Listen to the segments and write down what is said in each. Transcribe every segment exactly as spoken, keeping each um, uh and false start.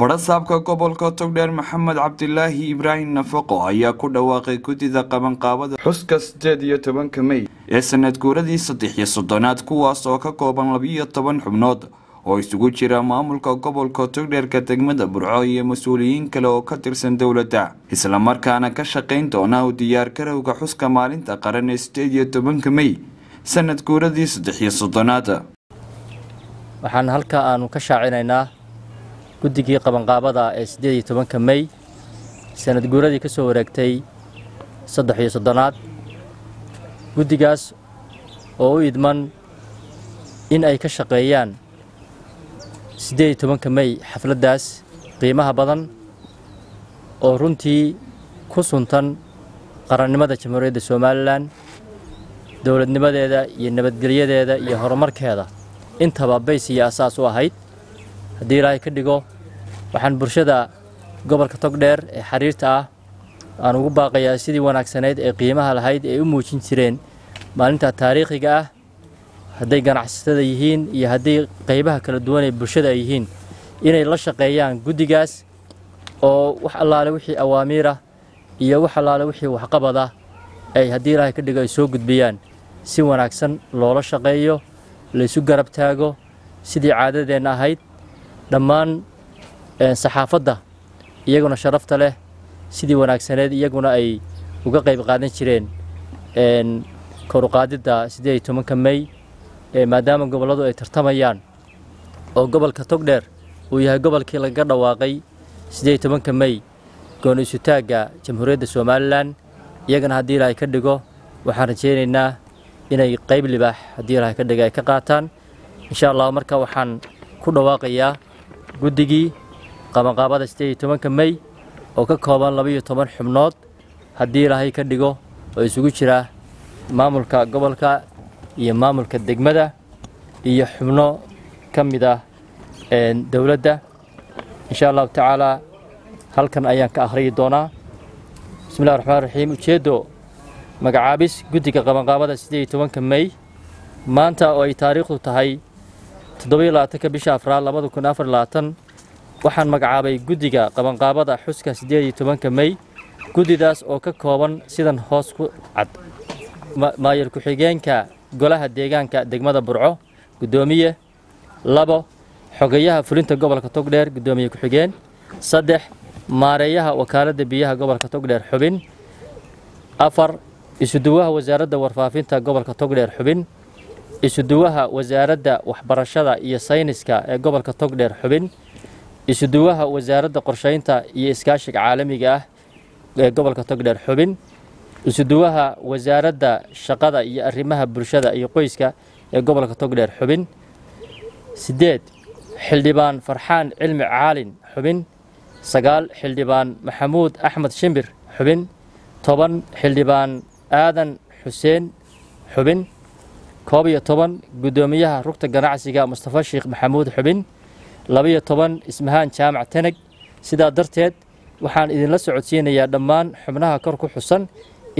بدر سابقا قبولكا تقدر محمد عبد الله إبراهيم نفقه أيها كودا واقع كوتي ذا قبان قابض حسكس جادية تبان كمي إساند كوردي سطيح يسطانات كواسوكا قبان لبية تبان حبنات ويستقو جيرا معاملكا قبولكا تقدر كتقمد برعاية مسؤولين كلاو كترسن دولتا إسلام ماركانا كشاقين توناو ديار كراوكا حسكا مالين تقارن استيدية تبان كمي سند كوردي سطيح يسطانات وحان هالكا آنو كشاعينينا guddigii qaban qaabada ee siddeed iyo toban May sanad guuradii ka soo wareegtay saddex iyo soddon aad guddigaas oo u idman in ay ka shaqeeyaan siddeed iyo toban May xafladdaas qiimaha badan oo runtii ku suntan qarannimada Jamhuuriyadda Soomaaliland dawladnimadeeda iyo nabadgelyadeeda iyo horumarkeeda intaba bay siyaasaas u ahayd haddii raay ka dhigo waxaan bulshada gobolka togdheer ee xariirta ah aan ugu baaqayaa sidii wanaagsaneyd ee qiimaha lahayd ee u muujin jireen maalinta taariikhiga ah haday ganacsatada yihiin iyo haday qaybaha kala duwan ee bulshada ay yihiin inay la shaqeeyaan guddigaas oo wax allaale wixii awaamiir ah iyo wax allaale wixii waxqabad ah ay haddii raay ka dhigo ay soo gudbiyaan si wanaagsan loola shaqeeyo la isu garab taago sidii caadadeenna ahayd dhammaan saxaafadda iyaguna sharafta leh sidii wanaagsaneed iyaguna ay uga qayb qaadan jireen een kor u qaadida siddeed iyo toban May ee maadaama goboladu ay tartamayaan oo gobolka togdheer uu yahay gobolkii laga dhawaaqay siddeed iyo toban May gooni isu taaga Jamhuuriyadda Soomaaliland iyagana haddii Ilaahay ka dhigo waxaan rajeynaynaa inay qayb libaax haddii Ilaahay ka dhigo ay ka qaataan insha Allah marka waxaan ku dhawaaqayaa guddigii qaban qaabada siddeed iyo toban May oo ka kooban laba iyo toban xubnood haddii Ilaahay ka dhigo oo isugu jira maamulka gobolka iyo maamulka degmada iyo xubno kamid ah ee dawladda insha Allah taala halkan ayaan ka akhriyi doonaa bismillaahir rahmaanir rahiim ujeedo magacaabis guddiga qaban qaabada siddeed iyo toban May maanta oo ay taariikhdu tahay toddoba iyo labaatanka bisha Afraad laba kun iyo afar iyo labaatan waxaan magacaabay guddiga qaban qaabada xuska siddeed iyo toban May guddidaas oo ka kooban sidan hoos ku cad maayir ku xigeenka golaha deegaanka degmada Burco Gudoomiyaha labo xogayaha fulinta gobolka Togdheer Gudoomiyaha ku xigeen saddex maareeyaha wakaaladda biyaha gobolka Togdheer xubin afar isu duwaha wasaaradda warfaafinta gobolka Togdheer xubin isu duwaha wasaaradda waxbarashada iyo sayniska ee gobolka Togdheer xubin isu duwaha wasaaradda qorsheynta iyo iskaashiga caalamiga ah ee gobolka Togdheer xubin isu duwaha wasaaradda shaqada iyo arrimaha bulshada iyo qoyska ee gobolka Togdheer xubin siddeed xildhibaan Farxaan Cilmi Caalin xubin sagaal xildhibaan Maxamuud Axmed Shimbir xubin toban xildhibaan Aadan Xuseen xubin toban gudoomiyaha rugta ganacsiga Mustafa Sheekh Maxamuud xubin laba iyo toban ismahan jaamac tanag sida darteed waxaan idin la socodsiinayaa dhammaan xubnaha kor ku xusan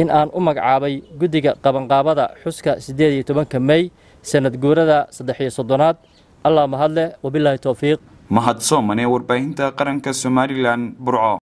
in aan u magacaabay guddiga qaban qaabada xuska siddeed iyo toban May sanad guurada saddex iyo soddonaad Allaahumma hadle wabillahi tawfiiq mahad soomane warbaahinta qaranka Soomaaliland Burco.